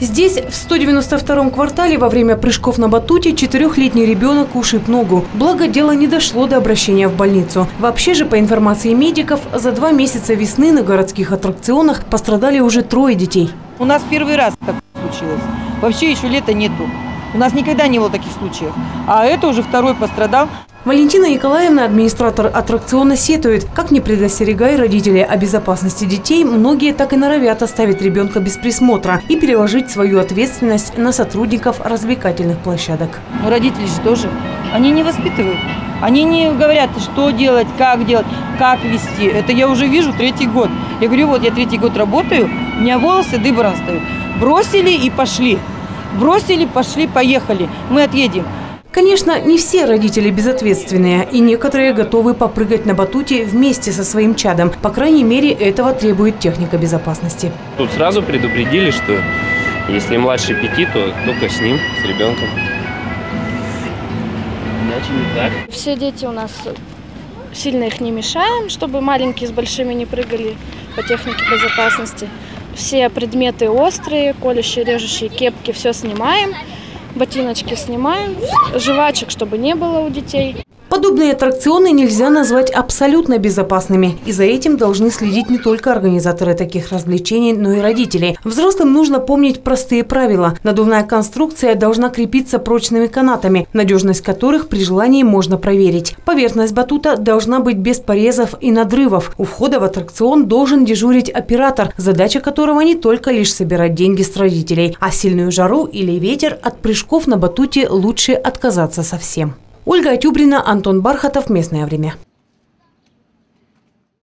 Здесь, в 192-м квартале, во время прыжков на батуте 4-летний ребенок ушиб ногу. Благо, дело не дошло до обращения в больницу. Вообще же, по информации медиков, за 2 месяца весны на городских аттракционах пострадали уже 3 детей. У нас первый раз так случилось. Вообще еще лета нету. У нас никогда не было таких случаев. А это уже 2-й пострадал. Валентина Николаевна, администратор аттракциона, сетует. Как не предостерегая родителей о безопасности детей, многие так и норовят оставить ребенка без присмотра и переложить свою ответственность на сотрудников развлекательных площадок. Ну, родители же тоже. Они не воспитывают. Они не говорят, что делать, как вести. Это я уже вижу 3-й год. Я говорю, вот я 3-й год работаю, у меня волосы дыбом встают. Бросили и пошли. Бросили, пошли, поехали. Мы отъедем. Конечно, не все родители безответственные, и некоторые готовы попрыгать на батуте вместе со своим чадом. По крайней мере, этого требует техника безопасности. Тут сразу предупредили, что если младше 5, то только с ним, с ребенком. Иначе не так. Все дети у нас, сильно их не мешаем, чтобы маленькие с большими не прыгали по технике безопасности. Все предметы острые, колющие, режущие, кепки, все снимаем. Ботиночки снимаем, жвачек, чтобы не было у детей. Подобные аттракционы нельзя назвать абсолютно безопасными. И за этим должны следить не только организаторы таких развлечений, но и родители. Взрослым нужно помнить простые правила. Надувная конструкция должна крепиться прочными канатами, надежность которых при желании можно проверить. Поверхность батута должна быть без порезов и надрывов. У входа в аттракцион должен дежурить оператор, задача которого не только лишь собирать деньги с родителей. А сильную жару или ветер от прыжков на батуте лучше отказаться совсем. Ольга Тюбрина, Антон Бархатов. Местное время.